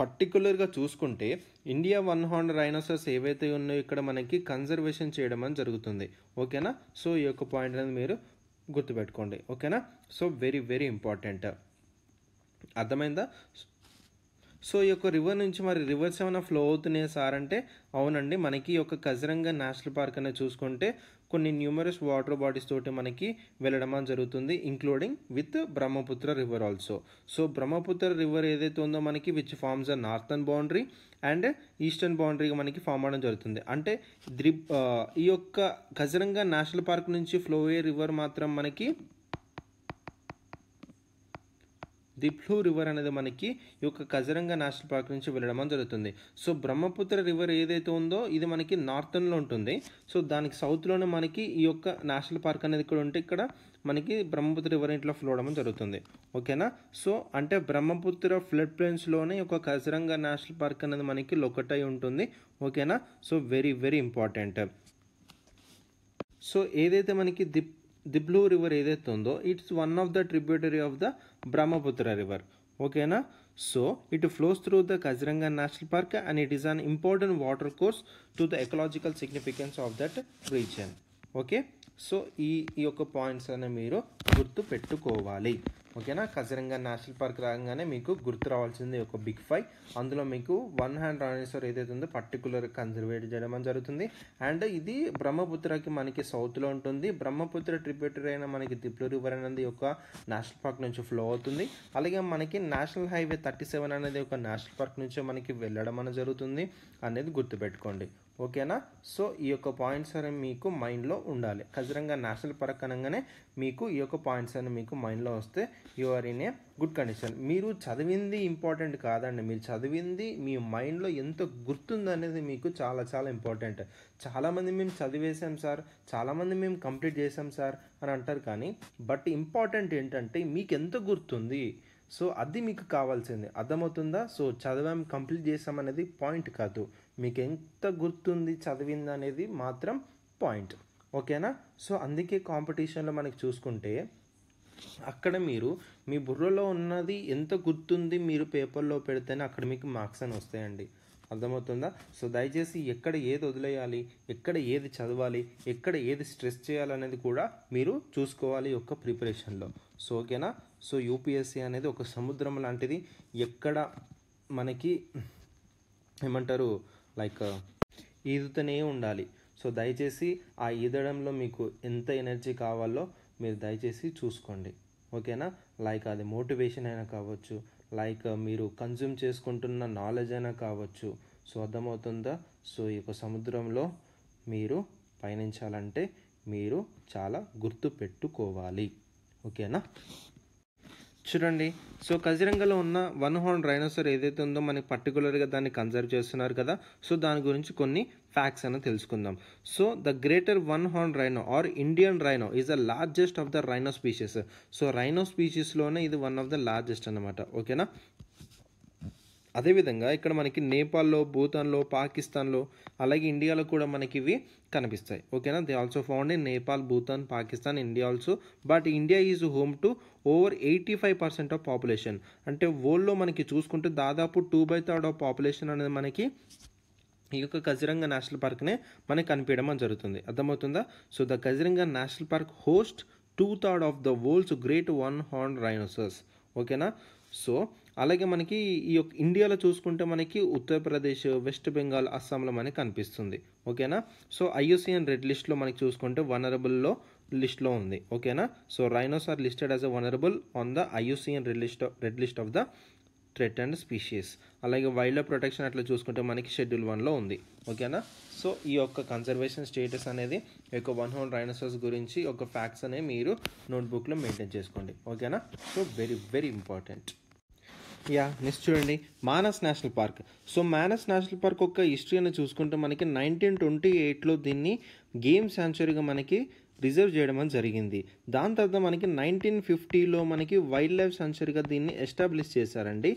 పర్టికులర్గా చూసుకుంటే ఇండియా వన్ హార్న్ రైనోసర్స్ ఏవైతే ఉన్నాయో ఇక్కడ మనకి కన్జర్వేషన్ చేయడం అని జరుగుతుంది. ఓకేనా, సో ఈ యొక్క పాయింట్ అనేది మీరు గుర్తుపెట్టుకోండి. ఓకేనా, సో వెరీ వెరీ ఇంపార్టెంట్. అర్థమైందా? సో ఈ యొక్క రివర్ నుంచి మరి రివర్స్ ఏమైనా ఫ్లో అవుతున్నాయి సార్ అంటే అవునండి, మనకి ఈ యొక్క కజరంగ నేషనల్ పార్క్ అనేది చూసుకుంటే కొన్ని న్యూమరస్ వాటర్ బాడీస్ తోటి మనకి వెళ్ళడం జరుగుతుంది, including with Brahmaputra river also. So Brahmaputra river ఏదైతే ఉందో మనకి which forms a northern boundary and eastern బౌండరీగా మనకి ఫామ్ అవడం జరుగుతుంది. అంటే ఈ యొక్క కజరంగ నేషనల్ పార్క్ నుంచి ఫ్లో అయ్యే రివర్ మాత్రం మనకి దిప్లు రివర్ అనేది మనకి ఈ యొక్క కజరంగ నేషనల్ పార్క్ నుంచి వెళ్ళడం జరుగుతుంది. సో బ్రహ్మపుత్ర రివర్ ఏదైతే ఉందో ఇది మనకి నార్థన్లో ఉంటుంది. సో దానికి సౌత్లోనే మనకి ఈ యొక్క నేషనల్ పార్క్ అనేది ఇక్కడ ఉంటే ఇక్కడ మనకి బ్రహ్మపుత్ర రివర్ ఇంట్లో ఫ్లో అవడం జరుగుతుంది. ఓకేనా, సో అంటే బ్రహ్మపుత్ర ఫ్లడ్ ప్లేన్స్లోనే ఈ యొక్క కజరంగ నేషనల్ పార్క్ అనేది మనకి లొకేట్ అయి ఉంటుంది. ఓకేనా, so very very important. So ఏదైతే మనకి దిప్ దిబ్లు రివర్ ఏదైతే ఉందో it's one of the tributary of the Brahmaputra river. ఓకేనా, so it flows through the Kaziranga national park and it is an important water course to the ecological significance of that region. Okay, so ఈ ఈ యొక్క points అనేవి మీరు గుర్తు పెట్టుకోవాలి. ఓకేనా, Kaziranga national park రాగానే మీకు గుర్తు రావాల్సింది ఒక బిగ్ ఫైవ్. అందులో మీకు వన్ హ్యాండ్ రైనోసర్ ఏదైతే ఉందో పర్టికులర్ కన్జర్వేట్ చేయడం జరుగుతుంది. అండ్ ఇది బ్రహ్మపుత్రకి మనకి సౌత్లో ఉంటుంది. బ్రహ్మపుత్ర ట్రిబ్యూటరీ అయిన మనకి దిప్లు రివర్ అనేది ఒక నేషనల్ పార్క్ నుంచి ఫ్లో అవుతుంది. అలాగే మనకి నేషనల్ హైవే థర్టీ సెవెన్ అనేది ఒక నేషనల్ పార్క్ నుంచి మనకి వెళ్ళడం అనేది జరుగుతుంది అనేది గుర్తుపెట్టుకోండి. ఓకేనా, సో ఈ యొక్క పాయింట్స్ అనేవి మీకు మైండ్లో ఉండాలి. కజరంగ నేషనల్ పార్క్ అనగానే మీకు ఈ యొక్క పాయింట్స్ అనేవి మీకు మైండ్లో వస్తే you are in a good condition. మీరు చదివింది ఇంపార్టెంట్ కాదండి, మీరు చదివింది మీ మైండ్లో ఎంత గుర్తుందనేది మీకు చాలా చాలా ఇంపార్టెంట్. చాలామంది మేము చదివేశాం సార్, చాలామంది మేము కంప్లీట్ చేసాం సార్ అని అంటారు. కానీ బట్ ఇంపార్టెంట్ ఏంటంటే మీకు ఎంత గుర్తుంది, సో అది మీకు కావాల్సింది. అర్థమవుతుందా? సో చదివాం కంప్లీట్ చేసాం అనేది పాయింట్ కాదు, మీకు ఎంత గుర్తుంది చదివింది అనేది మాత్రం పాయింట్. ఓకేనా. సో అందుకే కాంపిటీషన్లో మనకి చూసుకుంటే అక్కడ మీరు మీ బుర్రలో ఉన్నది ఎంత గుర్తుంది మీరు పేపర్లో పెడితేనే అక్కడ మీకు మార్క్స్ అని వస్తాయండి, అర్థమవుతుందా? సో దయచేసి ఎక్కడ ఏది వదిలేయాలి, ఎక్కడ ఏది చదవాలి, ఎక్కడ ఏది స్ట్రెస్ చేయాలనేది కూడా మీరు చూసుకోవాలి యొక్క ప్రిపరేషన్లో. సో ఓకేనా. సో యూపీఎస్సీ అనేది ఒక సముద్రం లాంటిది, ఎక్కడ మనకి ఏమంటారు లైక్ ఈదుతూనే ఉండాలి. సో దయచేసి ఆ ఈదడంలో మీకు ఎంత ఎనర్జీ కావాలో మీరు దయచేసి చూసుకోండి, ఓకేనా. లైక్ అది మోటివేషన్ అయినా కావచ్చు, లైక్ మీరు కన్జ్యూమ్ చేసుకుంటున్న నాలెడ్జ్ అయినా కావచ్చు. సో అర్థమవుతుందా? సో ఈ యొక్క సముద్రంలో మీరు పయనించాలంటే మీరు చాలా గుర్తు పెట్టుకోవాలి, ఓకేనా. చూడండి, సో కజిరంగలో ఉన్న వన్ హార్న్ రైనోసర్ ఏదైతే ఉందో మనకి పర్టికులర్గా దాన్ని కన్జర్వ్ చేస్తున్నారు కదా. సో దాని గురించి కొన్ని ఫ్యాక్ట్స్ అని తెలుసుకుందాం. So the greater one horn rhino or Indian rhino is the largest of the rhino species. So rhino స్పీషీస్లోనే ఇది వన్ ఆఫ్ ద లార్జెస్ట్ అనమాట, ఓకేనా. అదేవిధంగా ఇక్కడ మనకి నేపాల్లో, భూతాన్లో, పాకిస్తాన్లో అలాగే ఇండియాలో కూడా మనకి ఇవి కనిపిస్తాయి, ఓకేనా. They also found in Nepal, Bhutan, Pakistan, India also. But India is home to over eighty five percent of population. అంటే వరల్డ్లో మనకి చూసుకుంటే దాదాపు two by third of population అనేది మనకి ఈ యొక్క కజిరంగా నేషనల్ పార్క్నే మనకి కనిపించడం జరుగుతుంది, అర్థమవుతుందా? So the Kaziranga national park host two third of the world's great one horn rhinoceros, ఓకేనా. సో అలాగే మనకి ఈ యొక్క ఇండియాలో చూసుకుంటే మనకి ఉత్తరప్రదేశ్, వెస్ట్ బెంగాల్, అస్సాంలో మనకి కనిపిస్తుంది, ఓకేనా. So I U C N red లిస్ట్లో మనకి చూసుకుంటే వనరబుల్లో లిస్ట్లో ఉంది, ఓకేనా. So rhinos are listed as a vulnerable on the I U C N red list red list of the threat and species. అలాగే వైల్డ్ లైఫ్ ప్రొటెక్షన్ అట్లా చూసుకుంటే మనకి షెడ్యూల్ వన్లో ఉంది, ఓకేనా. సో ఈ యొక్క కన్జర్వేషన్ స్టేటస్ అనేది ఈ యొక్క వన్ హార్న్ రైనోసర్స్ గురించి ఒక ఫ్యాక్ట్స్ అనేవి మీరు నోట్బుక్లో మెయింటైన్ చేసుకోండి, ఓకేనా. So very very important. Yeah next చూడండి, Manas national park. So Manas national park యొక్క హిస్టరీ అని చూసుకుంటే మనకి నైన్టీన్ ట్వంటీ ఎయిట్లో దీన్ని గేమ్ శాంచురీగా మనకి రిజర్వ్ చేయడం అని జరిగింది. దాని తర్వాత మనకి నైన్టీన్ ఫిఫ్టీలో మనకి వైల్డ్ లైఫ్ శాంచురీగా దీన్ని ఎస్టాబ్లిష్ చేశారండి.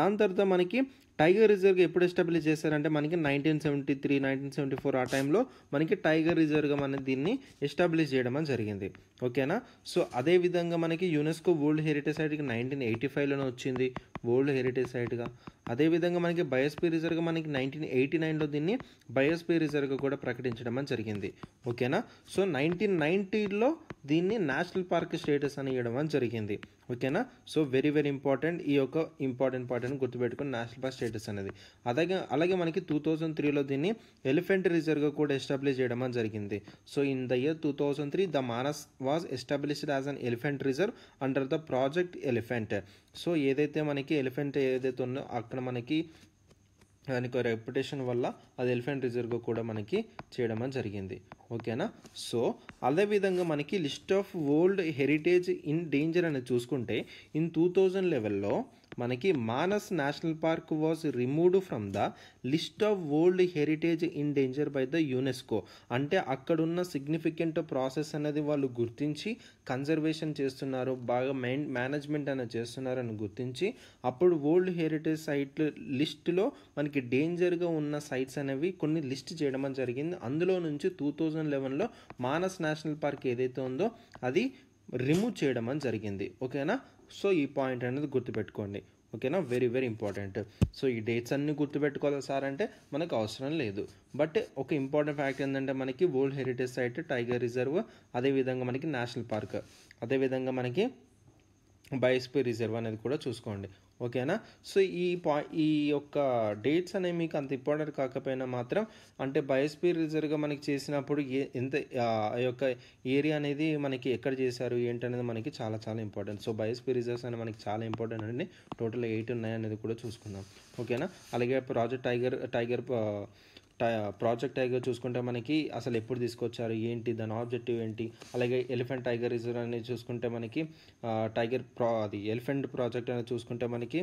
దాని తర్వాత మనకి టైగర్ రిజర్వ్గా ఎప్పుడు ఎస్టాబ్లిష్ చేశారంటే మనకి nineteen seventy three nineteen seventy four ఆ టైంలో మనకి టైగర్ రిజర్వ్గా మనం దీన్ని ఎస్టాబ్లిష్ చేయడం అని జరిగింది, ఓకేనా. సో అదేవిధంగా మనకి యునెస్కో వరల్డ్ హెరిటేజ్ సైట్కి నైన్టీన్ ఎయిటీ ఫైవ్లోనే వచ్చింది వరల్డ్ హెరిటేజ్ సైట్గా. అదేవిధంగా మనకి బయోస్పియర్ రిజర్వ్గా మనకి నైన్టీన్ ఎయిటీ నైన్లో దీన్ని బయోస్పియర్ రిజర్వ్గా కూడా ప్రకటించడం అని జరిగింది, ఓకేనా. సో నైన్టీన్ నైన్టీలో దీన్ని నేషనల్ పార్క్ స్టేటస్ అని ఇవ్వడం అని జరిగింది, ఓకేనా. సో వెరీ వెరీ ఇంపార్టెంట్, ఈ యొక్క ఇంపార్టెంట్ పార్ట్ అని గుర్తుపెట్టుకుని నేషనల్ పార్క్ స్టేటస్ అనేది. అలాగే అలాగే మనకి టూ థౌజండ్ త్రీలో దీన్ని ఎలిఫెంట్ రిజర్వ్గా కూడా ఎస్టాబ్లిష్ చేయడం అని జరిగింది. So in the year two thousand three the Manas was established as an elephant reserve under the project elephant. So ఏదైతే మనకి ఎలిఫెంట్ ఏదైతే ఉందో అక్కడ మనకి దానికి రెప్యుటేషన్ వల్ల అది ఎలిఫెంట్ రిజర్వ్గా కూడా మనకి చేయడం అని జరిగింది, ఓకేనా. సో అదేవిధంగా మనకి list of world heritage in danger అని చూసుకుంటే ఇన్ టూ థౌజండ్ లెవెల్లో మనకి Manas national park was removed from the list of world heritage in danger by the UNESCO. అంటే అక్కడున్న సిగ్నిఫికెంట్ ప్రాసెస్ అనేది వాళ్ళు గుర్తించి కన్జర్వేషన్ చేస్తున్నారు, బాగా మెయిన్ మేనేజ్మెంట్ అనేది చేస్తున్నారని గుర్తించి అప్పుడు వరల్డ్ హెరిటేజ్ సైట్ లిస్టులో మనకి డేంజర్గా ఉన్న సైట్స్ అనేవి కొన్ని లిస్ట్ చేయడం అని జరిగింది. అందులో నుంచి టూ థౌజండ్ లెవెన్లో మానస్ నేషనల్ పార్క్ ఏదైతే ఉందో అది రిమూవ్ చేయడం అని జరిగింది, ఓకేనా. సో ఈ పాయింట్ అనేది గుర్తుపెట్టుకోండి, ఓకేనా. Very very important. సో ఈ డేట్స్ అన్నీ గుర్తుపెట్టుకోవాలి సార్ అంటే మనకు అవసరం లేదు, బట్ ఒక ఇంపార్టెంట్ ఫ్యాక్ట్ ఏంటంటే మనకి world heritage site, tiger reserve, అదేవిధంగా మనకి నేషనల్ పార్క్, అదేవిధంగా మనకి బయోస్పియర్ రిజర్వ్ అనేది కూడా చూసుకోండి, ఓకేనా. సో ఈ పా ఈ యొక్క డేట్స్ అనేవి మీకు అంత ఇంపార్టెంట్ కాకపోయినా మాత్రం అంటే బయోస్పియర్ రిజర్వ్గా మనకి చేసినప్పుడు ఏ ఎంత ఆ యొక్క ఏరియా అనేది మనకి ఎక్కడ చేశారు ఏంటనేది మనకి చాలా చాలా ఇంపార్టెంట్. సో బయోస్పియర్ రిజర్వ్స్ అనేవి మనకి చాలా ఇంపార్టెంట్ అండి. టోటల్ ఎయిట్ ఉన్నాయి అనేది కూడా చూసుకుందాం, ఓకేనా. అలాగే project tiger tiger project tiger చూసుకుంటే మనకి అసలు ఎప్పుడు తీసుకొచ్చారు ఏంటి, దాని ఆబ్జెక్టివ్ ఏంటి. అలాగే ఎలిఫెంట్ టైగర్ రిజర్వ్ అనేది చూసుకుంటే మనకి టైగర్ ప్రా అది ఎలిఫెంట్ ప్రాజెక్ట్ అనేది చూసుకుంటే మనకి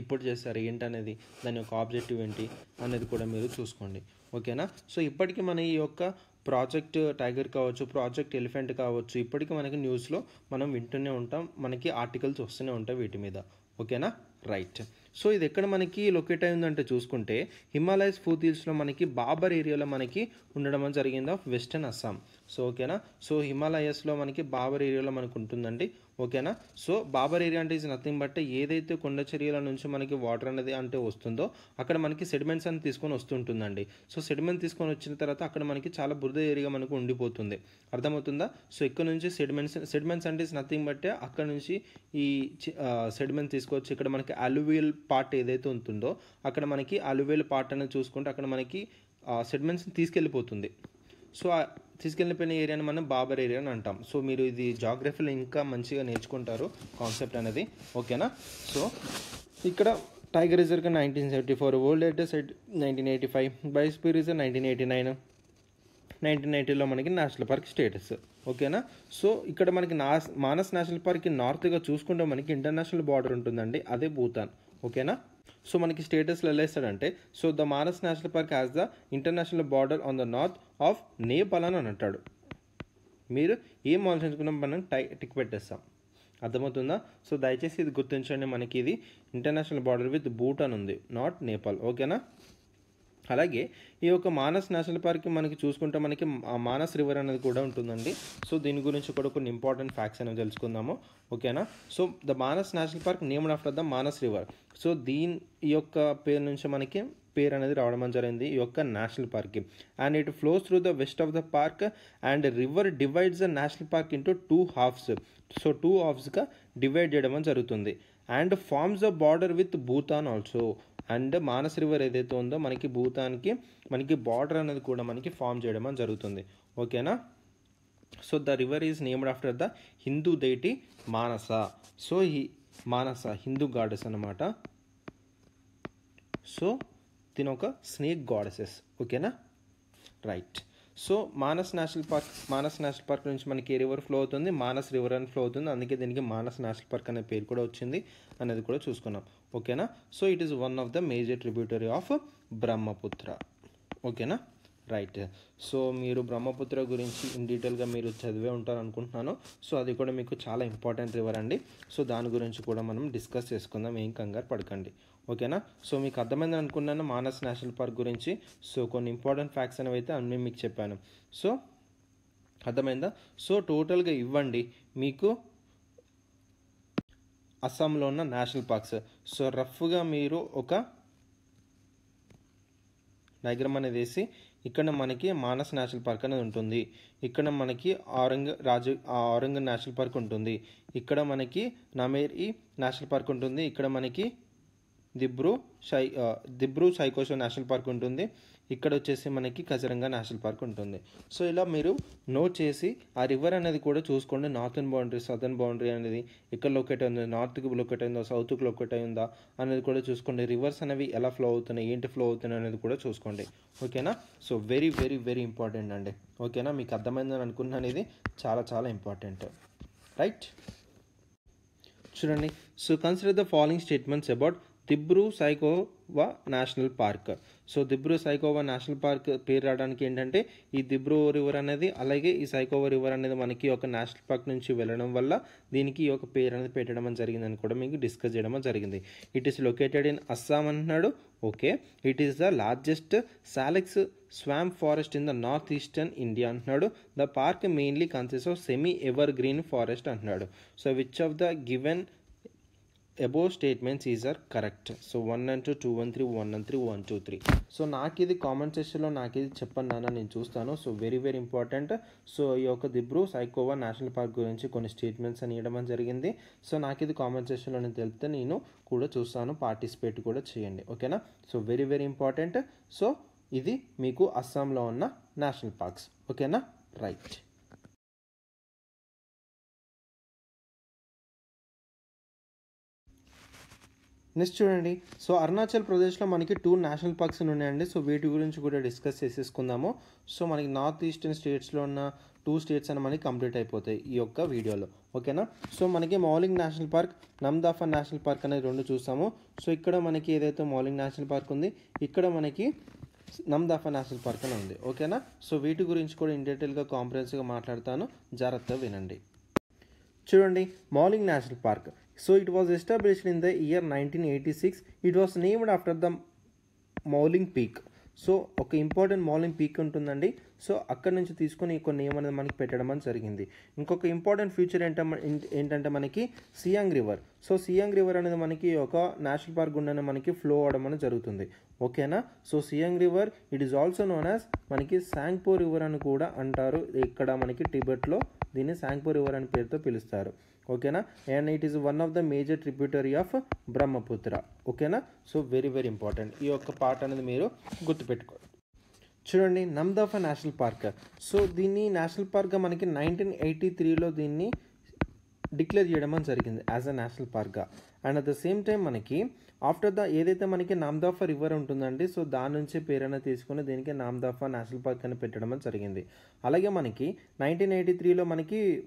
ఇప్పుడు చేస్తారు ఏంటనేది, దాని యొక్క ఆబ్జెక్టివ్ ఏంటి అనేది కూడా మీరు చూసుకోండి, ఓకేనా. సో ఇప్పటికీ మన ఈ యొక్క ప్రాజెక్ట్ టైగర్ కావచ్చు, ప్రాజెక్ట్ ఎలిఫెంట్ కావచ్చు, ఇప్పటికీ మనకి న్యూస్లో మనం వింటూనే ఉంటాం, మనకి ఆర్టికల్స్ వస్తూనే ఉంటాయి వీటి మీద, ఓకేనా రైట్. సో ఇది ఎక్కడ మనకి లొకేట్ అయిందంటే చూసుకుంటే హిమాలయస్ ఫూతిల్స్లో మనకి బాబర్ ఏరియాలో మనకి ఉండడం జరిగింది ఆఫ్ వెస్టర్న్ అస్సాం. సో ఓకేనా, సో హిమాలయస్లో మనకి బాబర్ ఏరియాలో మనకు ఉంటుందండి. ఓకేనా, సో బాబర్ ఏరియా అంటే ఈజ్ నథింగ్ బట్ ఏదైతే కొండ చర్యల నుంచి మనకి వాటర్ అనేది అంటే వస్తుందో అక్కడ మనకి సెడిమెంట్స్ అని తీసుకొని వస్తుంటుందండి. సో సెడిమెంట్ తీసుకొని వచ్చిన తర్వాత అక్కడ మనకి చాలా బురద ఏరియా మనకు ఉండిపోతుంది, అర్థమవుతుందా? సో ఇక్కడ నుంచి సెడిమెంట్స్ సెడిమెంట్స్ అంటే ఈజ్ నథింగ్ బట్ అక్కడ నుంచి ఈ సెడిమెంట్ తీసుకొచ్చి ఇక్కడ మనకి అలువియల్ పార్ట్ ఏదైతే ఉంటుందో అక్కడ మనకి అలువియల్ పార్ట్ అనేది చూసుకుంటే అక్కడ మనకి సెడిమెంట్స్ని తీసుకెళ్ళిపోతుంది. సో తీసుకెళ్ళిపోయిన ఏరియాని మనం బాబర్ ఏరియా అని అంటాం. సో మీరు ఇది జాగ్రఫీలో ఇంకా మంచిగా నేర్చుకుంటారు కాన్సెప్ట్ అనేది. ఓకేనా, సో ఇక్కడ tiger reserve nineteen seventy four world heritage site nineteen eighty five biosphere reserve nineteen eighty nine nineteen నైన్టీలో మనకి నేషనల్ పార్క్ స్టేటస్. ఓకేనా, సో ఇక్కడ మనకి నాస్ మానస్ నేషనల్ పార్క్కి నార్త్గా చూసుకుంటే మనకి ఇంటర్నేషనల్ బార్డర్ ఉంటుందండి, అదే భూతాన్. ఓకేనా, సో మనకి స్టేటస్లో ఎలా ఇస్తాడంటే so the Manas national park has the international border on the north of Nepal అని అంటాడు. మీరు ఏం ఆలోచించుకున్నా మనం టై టిక్ పెట్టేస్తాం, అర్థమవుతుందా? సో దయచేసి ఇది గుర్తించండి, మనకి ఇది ఇంటర్నేషనల్ బార్డర్ విత్ భూటాన్ ఉంది, నాట్ నేపాల్. ఓకేనా, అలాగే ఈ యొక్క మానస్ నేషనల్ పార్క్ మనకి చూసుకుంటే మనకి మానస్ రివర్ అనేది కూడా ఉంటుందండి. సో దీని గురించి కూడా కొన్ని ఇంపార్టెంట్ ఫ్యాక్ట్స్ అనేవి తెలుసుకుందాము. ఓకేనా, so the Manas national park named after the Manas river. So దీని ఈ యొక్క పేరు నుంచి మనకి పేరు అనేది రావడం జరిగింది ఈ యొక్క నేషనల్ పార్క్కి. And it flows through the west of the park and river divides the national park into two halves. So two హాఫ్స్గా డివైడ్ చేయడం జరుగుతుంది and forms the border with Bhutan also. And Manas river ఏదైతే ఉందో మనకి భూతాన్కి మనకి బార్డర్ అనేది కూడా మనకి ఫామ్ చేయడం అని జరుగుతుంది. ఓకేనా, so the river is named after the Hindu deity Manasa. So ఈ మానస హిందూ గాడెస్ అన్నమాట. సో దీని ఒక స్నేక్ గాడెసెస్. ఓకేనా, right. So Manas national park Manas national park నుంచి మనకి ఏ రివర్ ఫ్లో అవుతుంది? మానస్ రివర్ అని ఫ్లో అవుతుంది, అందుకే దీనికి మానస్ నేషనల్ పార్క్ అనే పేరు కూడా వచ్చింది అనేది కూడా చూసుకున్నాం. ఓకేనా, so it is one of the major tributary of Brahmaputra. ఓకేనా, రైట్. సో మీరు బ్రహ్మపుత్ర గురించి ఇన్ డీటెయిల్గా మీరు చదివే ఉంటారు అనుకుంటున్నాను. సో అది కూడా మీకు చాలా ఇంపార్టెంట్ రివర్ అండి. సో దాని గురించి కూడా మనం డిస్కస్ చేసుకుందాం, ఏం కంగారు పడకండి. ఓకేనా, సో మీకు అర్థమైందని అనుకున్నాను మానస్ నేషనల్ పార్క్ గురించి. సో కొన్ని ఇంపార్టెంట్ ఫ్యాక్ట్స్ అనేవి అయితే అన్నీ మీకు చెప్పాను. సో అర్థమైందా? సో టోటల్గా ఇవ్వండి మీకు అస్సాంలో ఉన్న నేషనల్ పార్క్స్. సో రఫ్గా మీరు ఒక డయాగ్రామ్ అనేది వేసి ఇక్కడ మనకి మానస్ నేషనల్ పార్క్ అనేది ఉంటుంది, ఇక్కడ మనకి ఆరంగ్ రాజు ఆరంగ్ నేషనల్ పార్క్ ఉంటుంది, ఇక్కడ మనకి నమేరి నేషనల్ పార్క్ ఉంటుంది, ఇక్కడ మనకి దిబ్రు సై దిబ్రు సైఖోవా నేషనల్ పార్క్ ఉంటుంది, ఇక్కడ వచ్చేసి మనకి కజరంగా నేషనల్ పార్క్ ఉంటుంది. సో ఇలా మీరు నోట్ చేసి ఆ రివర్ అనేది కూడా చూసుకోండి. నార్థన్ బౌండరీ, సదర్న్ బౌండరీ అనేది ఎక్కడ లొకేట్ అయిందో, నార్త్కి లొకేట్ అయిందో, సౌత్కి లొకేట్ అయిందా అనేది కూడా చూసుకోండి. రివర్స్ అనేవి ఎలా ఫ్లో అవుతున్నాయి, ఏంటి ఫ్లో అవుతున్నాయి అనేది కూడా చూసుకోండి. ఓకేనా, so very very very important అండి. ఓకేనా, మీకు అర్థమైందని అనుకుంటున్నాను, ఇది చాలా చాలా ఇంపార్టెంట్, రైట్? చూడండి, so consider the following statements about Dibru Saikhowa national park. So Dibru Saikhowa national park పేరు రావడానికి ఏంటంటే ఈ దిబ్రు రివర్ అనేది అలాగే ఈ సైఖోవా రివర్ అనేది మనకి ఒక నేషనల్ పార్క్ నుంచి వెళ్ళడం వల్ల దీనికి ఈ యొక్క పేరు అనేది పెట్టడం జరిగిందని కూడా మీకు డిస్కస్ చేయడం జరిగింది. It is located in Assam అంటున్నాడు. Okay, it is the largest salix swamp forest in the north eastern India అంటున్నాడు. The park mainly consist of semi ever green forest అంటున్నాడు. So which of the given above statements is are correct? So one and two two one three one and three one two three so నాకు ఇది comment సెక్షన్లో నాకు ఇది చెప్పండి నాన్న, నేను చూస్తాను. So very very important. So ఈ యొక్క దిబ్రు సైఖోవా నేషనల్ పార్క్ గురించి కొన్ని స్టేట్మెంట్స్ అని ఇవ్వడం జరిగింది. సో నాకు ఇది కామెంట్ సెక్షన్లో నేను తెలిపితే నేను కూడా చూస్తాను, పార్టిసిపేట్ కూడా చేయండి. ఓకేనా, so very very important. So ఇది మీకు అస్సాంలో ఉన్న నేషనల్ పార్క్స్. ఓకేనా, రైట్. నెక్స్ట్ చూడండి, సో అరుణాచల్ ప్రదేశ్లో మనకి టూ నేషనల్ పార్క్స్ ఉన్నాయండి. సో వీటి గురించి కూడా డిస్కస్ చేసేసుకుందాము. సో మనకి నార్త్ ఈస్టర్న్ స్టేట్స్లో ఉన్న టూ స్టేట్స్ అని మనకి కంప్లీట్ అయిపోతాయి ఈ యొక్క వీడియోలో. ఓకేనా, సో మనకి Mouling national park, Namdapha national park అనేది రెండు చూసాము. సో ఇక్కడ మనకి ఏదైతే మౌలింగ్ నేషనల్ పార్క్ ఉంది, ఇక్కడ మనకి నమ్దాఫా నేషనల్ పార్క్ అని ఉంది. ఓకేనా, సో వీటి గురించి కూడా ఇన్ డీటెయిల్గా కాంప్రహెన్సివ్గా మాట్లాడతాను, జాగ్రత్తగా వినండి. చూడండి, Mouling national park So it was established in the year nineteen eighty-six. It was named after the Mouling Peak. So okay, important Mouling Peak untundandi. So akkad nunchi teesukoni ikko name anadi manaki pettadam ani jarigindi. Inkoka important feature entante manaki Siang River. So Siang River anedi manaki oka national park gundane manaki flow avadam ani jarugutundi. Okay na. So Siang River, it is also known as manaki Tsangpo River ani kuda antaru. Ikkada manaki Tibet lo deenni Tsangpo River ani peruto pilustaru. Okay na, and it is one of the major tributary of Brahmaputra. Okay na, so very very important. Ee oka part anedi meeru guttu pettukondi. Chudandi Namdafa National Park. So deenni national park ga manaki nineteen eighty-three lo deenni declare cheyadam ani jarigindi as a national park ga. And at the same time manaki after the edaithe manaki Namdafa River untundandi, so daan nunchi perana teesukoni deeniki Namdafa National Park ani pettadam ani jarigindi. Alage manaki nineteen eighty-three lo manaki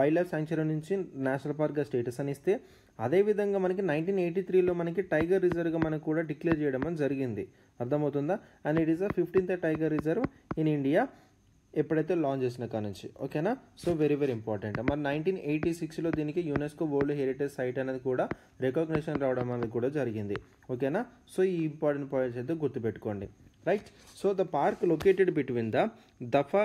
wildlife sanctuary nunchi national park ga status ani iste, అదే విధంగా మనకి nineteen eighty-three లో మనకి tiger reserve గా మనకు కూడా declare చేయడం అని జరిగింది. అర్థమవుతుందా? And it is the fifteenth tiger reserve in India ఎప్పుడైతే లాంచ్ చేసిన కా నుంచి. ఓకేనా? So very very important. మరి నైన్టీన్ ఎయిటీ సిక్స్లో దీనికి యునెస్కో వరల్డ్ హెరిటేజ్ సైట్ అనేది కూడా రికగ్నిషన్ రావడం అనేది కూడా జరిగింది. ఓకేనా? సో ఈ ఇంపార్టెంట్ పాయింట్స్ అయితే గుర్తుపెట్టుకోండి. Right. So the park located between the Dafa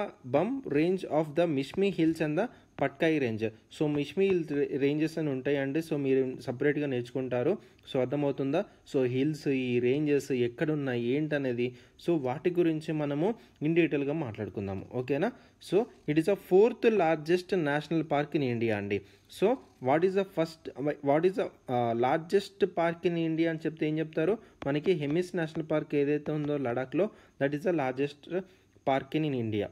range of the Mishmi Hills and the Patkai Range. So Mishmi Hills ranges and untai andi. So meer separate ga nechukuntaru. So adham avutunda. So hills, ee ranges ekkada unnai enti anedi. So vaati gurinchi manamu in detail ga maatladukundamu. Okay na. So it is the fourth largest national park in India andi. So what is the first what is the uh, largest park in India అని చెప్తే ఏం చెప్తారు? మనకి Hemis national park ఏదైతే ఉందో లడాఖ్లో, that is the largest park in in India.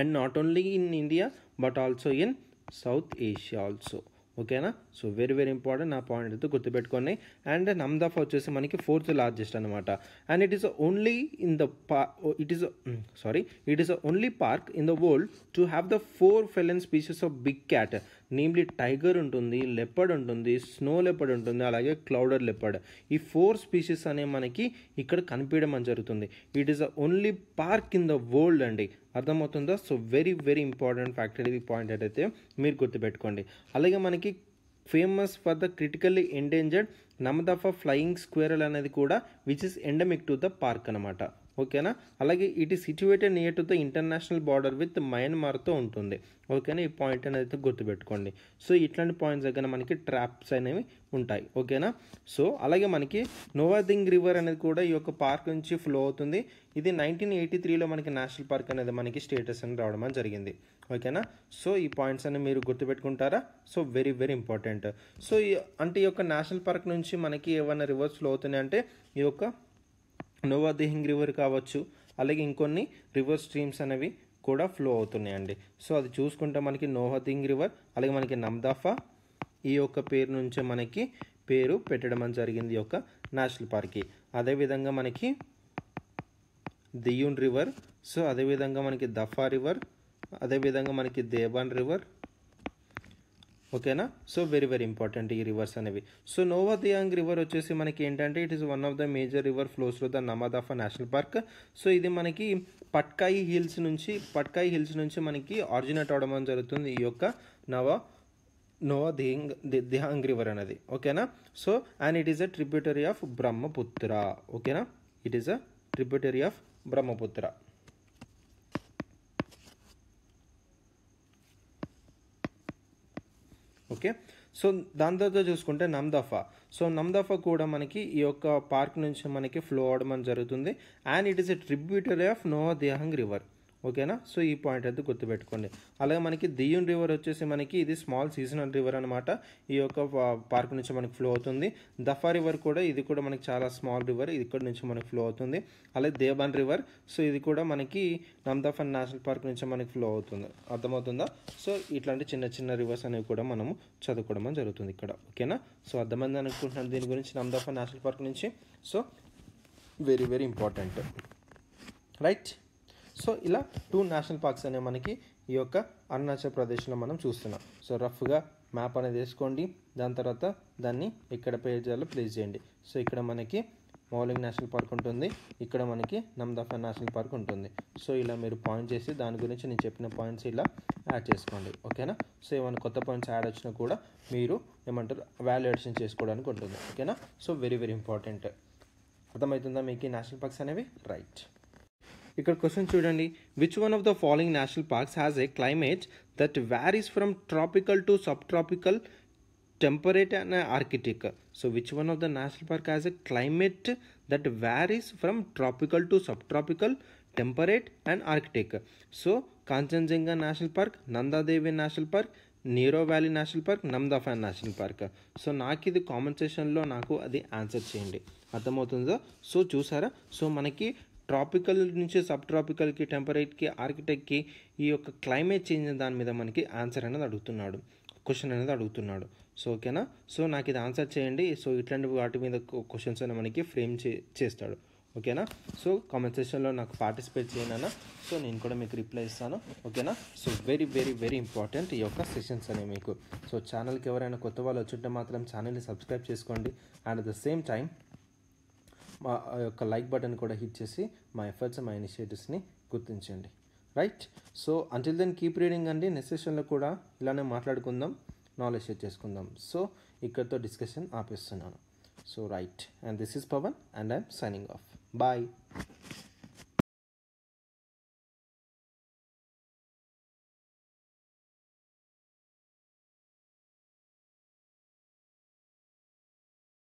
And not only in India but also in south Asia also. ఓకేనా? So very very important. నా పాయింట్ అయితే గుర్తుపెట్టుకోండి. అండ్ నమ్దాఫా వచ్చేసి మనకి ఫోర్త్ లార్జెస్ట్ అనమాట. And it is only in the it is sorry it is only park in the world to have the four feline species of big cat. Namely tiger ఉంటుంది, leopard ఉంటుంది, snow leopard ఉంటుంది, అలాగే clouded leopard. ఈ four species అనేవి మనకి ఇక్కడ కనిపించడం అని జరుగుతుంది. It is the only park in the world అండి. అర్థమవుతుందా? So very very important fact అనేది పాయింట్ అయితే మీరు గుర్తుపెట్టుకోండి. అలాగే మనకి famous for the critically endangered Namdapha flying squirrel అనేది కూడా which is endemic to the park అనమాట. ఓకేనా? అలాగే it is situated near to the international border with మయన్మార్తో ఉంటుంది. ఓకేనా? ఈ పాయింట్ అనేది గుర్తుపెట్టుకోండి. సో ఇట్లాంటి పాయింట్స్ దగ్గర మనకి ట్రాప్స్ అనేవి ఉంటాయి. ఓకేనా? సో అలాగే మనకి నోవాదింగ్ రివర్ అనేది కూడా ఈ యొక్క పార్క్ నుంచి ఫ్లో అవుతుంది. ఇది నైన్టీన్ ఎయిటీ త్రీలో మనకి నేషనల్ పార్క్ అనేది మనకి స్టేటస్ అని రావడం అని జరిగింది. ఓకేనా? సో ఈ పాయింట్స్ అనేవి మీరు గుర్తుపెట్టుకుంటారా? So very very important. So ఈ అంటే ఈ యొక్క నేషనల్ పార్క్ నుంచి మనకి ఏమైనా రివర్స్ ఫ్లో అవుతున్నాయి అంటే ఈ యొక్క నోవాదిహింగ్ రివర్ కావచ్చు, అలాగే ఇంకొన్ని రివర్ స్ట్రీమ్స్ అనేవి కూడా ఫ్లో అవుతున్నాయండి. సో అది చూసుకుంటే మనకి నోవాదిహింగ్ రివర్, అలాగే మనకి నమ్దాఫా ఈ యొక్క పేరు నుంచే మనకి పేరు పెట్టడం అని జరిగింది ఈ యొక్క నేషనల్ పార్క్కి. అదేవిధంగా మనకి దియూన్ రివర్, సో అదేవిధంగా మనకి దఫా రివర్, అదేవిధంగా మనకి దేబాన్ రివర్. ఓకేనా? సో వెరీ వెరీ ఇంపార్టెంట్ ఈ రివర్స్ అనేవి. సో నోవాదిహింగ్ రివర్ వచ్చేసి మనకి ఏంటంటే it is one of the major river flows to the Namdapha national park. So ఇది మనకి పట్కాయి హిల్స్ నుంచి పట్కాయి హిల్స్ నుంచి మనకి ఆరిజినేట్ అవడం జరుగుతుంది ఈ యొక్క నవ నోవాదిహింగ్ దిహాంగ్ రివర్ అనేది. ఓకేనా? So and it is a tributary of Brahmaputra. ఓకేనా? It is a tributary of Brahmaputra. Okay. So దాని తర్వాత చూసుకుంటే నమ్దాఫా. సో నమ్దాఫా కూడా మనకి ఈ యొక్క పార్క్ నుంచి మనకి ఫ్లో అవడం అని జరుగుతుంది. And it is a tributary of Noadihing river. ఓకేనా? సో ఈ పాయింట్ అయితే గుర్తుపెట్టుకోండి. అలాగే మనకి దియూన్ రివర్ వచ్చేసి మనకి ఇది స్మాల్ సీజనల్ రివర్ అనమాట. ఈ యొక్క పార్క్ నుంచి మనకి ఫ్లో అవుతుంది. దఫా రివర్ కూడా, ఇది కూడా మనకి చాలా స్మాల్ రివర్, ఇది ఇక్కడ నుంచి మనకి ఫ్లో అవుతుంది. అలాగే దేబాన్ రివర్, సో ఇది కూడా మనకి నమ్దాఫా నేషనల్ పార్క్ నుంచి మనకి ఫ్లో అవుతుంది. అర్థమవుతుందా? సో ఇట్లాంటి చిన్న చిన్న రివర్స్ అనేవి కూడా మనము చదువుకోవడం జరుగుతుంది ఇక్కడ. ఓకేనా? సో అర్థమైంది అనుకుంటున్నాను దీని గురించి నమ్దాఫా నేషనల్ పార్క్ నుంచి. So very very important. Right. So ఇలా టూ నేషనల్ పార్క్స్ అనేవి మనకి ఈ యొక్క అరుణాచల్ ప్రదేశ్లో మనం చూస్తున్నాం. సో రఫ్గా మ్యాప్ అనేది వేసుకోండి. దాని తర్వాత దాన్ని ఇక్కడ పేజీలో ప్లేస్ చేయండి. సో ఇక్కడ మనకి మౌలింగ్ నేషనల్ పార్క్ ఉంటుంది, ఇక్కడ మనకి నమ్దాఫా నేషనల్ పార్క్ ఉంటుంది. సో ఇలా మీరు పాయింట్ చేసి దాని గురించి నేను చెప్పిన పాయింట్స్ ఇలా యాడ్ చేసుకోండి, ఓకేనా. సో ఏమైనా కొత్త పాయింట్స్ యాడ్ వచ్చినా కూడా మీరు ఏమంటారు వాల్యుయేషన్ చేసుకోవడానికి ఉంటుంది, ఓకేనా. So very very important. అర్థమవుతుందా మీకు నేషనల్ పార్క్స్ అనేవి? రైట్. ఇక్కడ క్వశ్చన్ చూడండి, which one of the following national parks has a climate that varies from tropical to sub tropical, temperate and arctic. So which one of the national park has a climate that varies from tropical to subtropical, temperate and arctic? So Kanchenjunga National Park, Nanda Devi National Park, Neora valley national park, Namdapha national park. So నాకు ఇది comment సెషన్లో నాకు అది answer చేయండి, అర్థమవుతుందో. So చూసారా, so మనకి tropical నుంచి సబ్ ట్రాపికల్కి, టెంపరేట్కి, ఆర్కిటెక్కి ఈ యొక్క క్లైమేట్ చేంజ్ దాని మీద మనకి ఆన్సర్ అనేది అడుగుతున్నాడు, క్వశ్చన్ అనేది అడుగుతున్నాడు. సో ఓకేనా, సో నాకు ఇది ఆన్సర్ చేయండి. సో ఇట్లాంటి వాటి మీద క్వశ్చన్స్ అనేది మనకి ఫ్రేమ్ చే చేస్తాడు ఓకేనా. సో కామెంట్ సెషన్లో నాకు పార్టిసిపేట్ చేయండి అన్న, సో నేను కూడా మీకు రిప్లై ఇస్తాను, ఓకేనా. So very very very important ఈ యొక్క సెషన్స్ అనేవి మీకు. సో ఛానల్కి ఎవరైనా కొత్త వాళ్ళు వచ్చుంటే మాత్రం ఛానల్ని సబ్స్క్రైబ్ చేసుకోండి, and at the same time మా యొక్క లైక్ బటన్ కూడా హిట్ చేసి మా ఎఫర్ట్స్, మా ఇనిషియేటివ్స్ని గుర్తించండి, right. So until then keep reading అండి. నెక్స్ట్ సెషన్లో కూడా ఇలానే మాట్లాడుకుందాం, నాలెడ్జ్ షేర్ చేసుకుందాం. సో ఇక్కడితో డిస్కషన్ ఆపేస్తున్నాను. So right, and this is Pavan and I'm signing off. Bye.